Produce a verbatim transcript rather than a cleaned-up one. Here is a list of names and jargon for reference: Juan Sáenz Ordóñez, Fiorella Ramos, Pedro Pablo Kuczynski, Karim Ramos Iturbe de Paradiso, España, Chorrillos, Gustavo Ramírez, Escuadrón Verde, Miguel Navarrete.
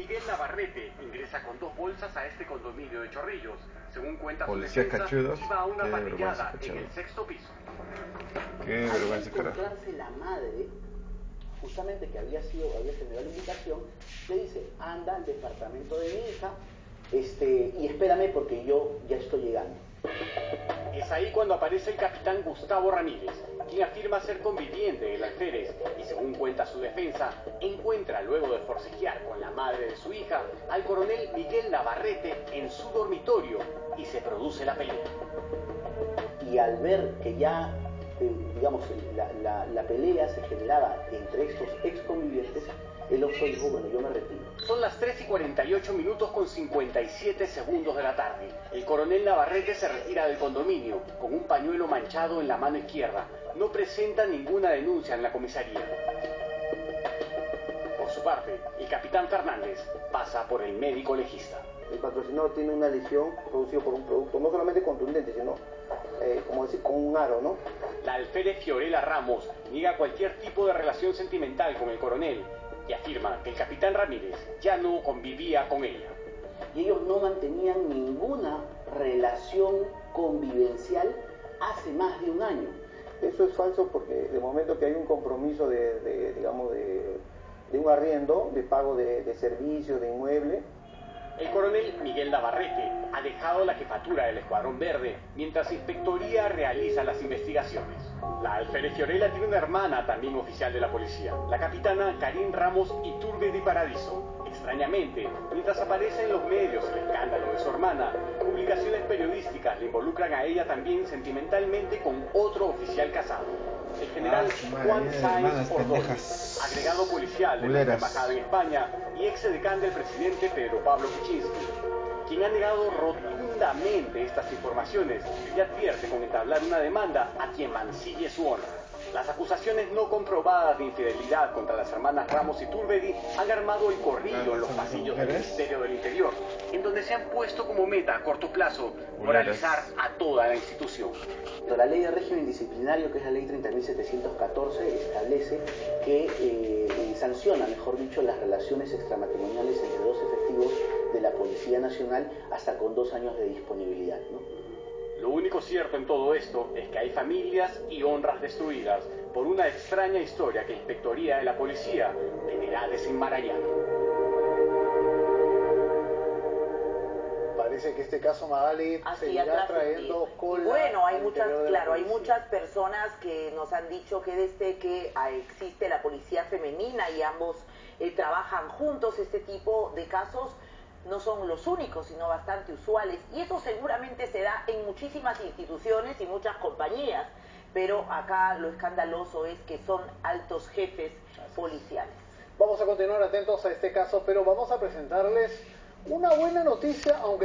Miguel Navarrete ingresa con dos bolsas a este condominio de Chorrillos. Según cuenta su defensa, iba a una patrullada en el sexto piso. Qué vergüenza, cara. Al encontrarse la madre, justamente que había sido, había generado la invitación, le dice, anda al departamento de mi hija, este, y espérame porque yo ya estoy llegando. Es ahí cuando aparece el capitán Gustavo Ramírez, quien afirma ser conviviente del alférez y, según cuenta su defensa, encuentra luego de forcejear con la madre de su hija al coronel Miguel Navarrete en su dormitorio y se produce la pelea. Y al ver que ya, eh, digamos, la, la, la pelea se generaba entre estos exconvivientes, el oso dijo, bueno, yo me retiro. Son las tres y cuarenta y ocho minutos con cincuenta y siete segundos de la tarde. El coronel Navarrete se retira del condominio con un pañuelo manchado en la mano izquierda. No presenta ninguna denuncia en la comisaría. Por su parte, el capitán Fernández pasa por el médico legista. El patrocinador tiene una lesión producida por un producto no solamente contundente, sino, eh, como decir, con un aro, ¿no? La alférez Fiorella Ramos niega cualquier tipo de relación sentimental con el coronel y afirma que el capitán Ramírez ya no convivía con ella. Y ellos no mantenían ninguna relación convivencial hace más de un año. Eso es falso porque de momento que hay un compromiso de, de digamos, de, de un arriendo, de pago de, de servicios, de inmueble. El coronel Miguel Navarrete ha dejado la jefatura del Escuadrón Verde mientras Inspectoría realiza las investigaciones. La alférez Fiorella tiene una hermana también oficial de la policía, la capitana Karim Ramos Iturbe de Paradiso. Extrañamente, mientras aparece en los medios el escándalo de su hermana, publicaciones periodísticas le involucran a ella también sentimentalmente con otro oficial casado, el general ah, Juan Sáenz Ordóñez, agregado policial de la embajada en España y ex-edecán del presidente Pedro Pablo Kuczynski, quien ha negado rotundamente estas informaciones y advierte con entablar una demanda a quien mancille su honra. Las acusaciones no comprobadas de infidelidad contra las hermanas Ramos y Turbedi han armado el corrillo en los pasillos del Ministerio del Interior, en donde se han puesto como meta a corto plazo moralizar a toda la institución. La ley de régimen disciplinario, que es la ley treinta mil setecientos catorce, establece que eh, sanciona, mejor dicho, las relaciones extramatrimoniales entre dos efectivos de la Policía Nacional hasta con dos años de disponibilidad, ¿no? Lo único cierto en todo esto es que hay familias y honras destruidas por una extraña historia que Inspectoría de la Policía deberá desenmarañar. Parece que este caso, Magali, seguirá trayendo cola. Bueno, hay muchas, claro, hay muchas personas que nos han dicho que desde que existe la policía femenina y ambos eh, trabajan juntos, este tipo de casos no son los únicos, sino bastante usuales, y eso seguramente se da en muchísimas instituciones y muchas compañías, pero acá lo escandaloso es que son altos jefes policiales. Vamos a continuar atentos a este caso, pero vamos a presentarles una buena noticia, aunque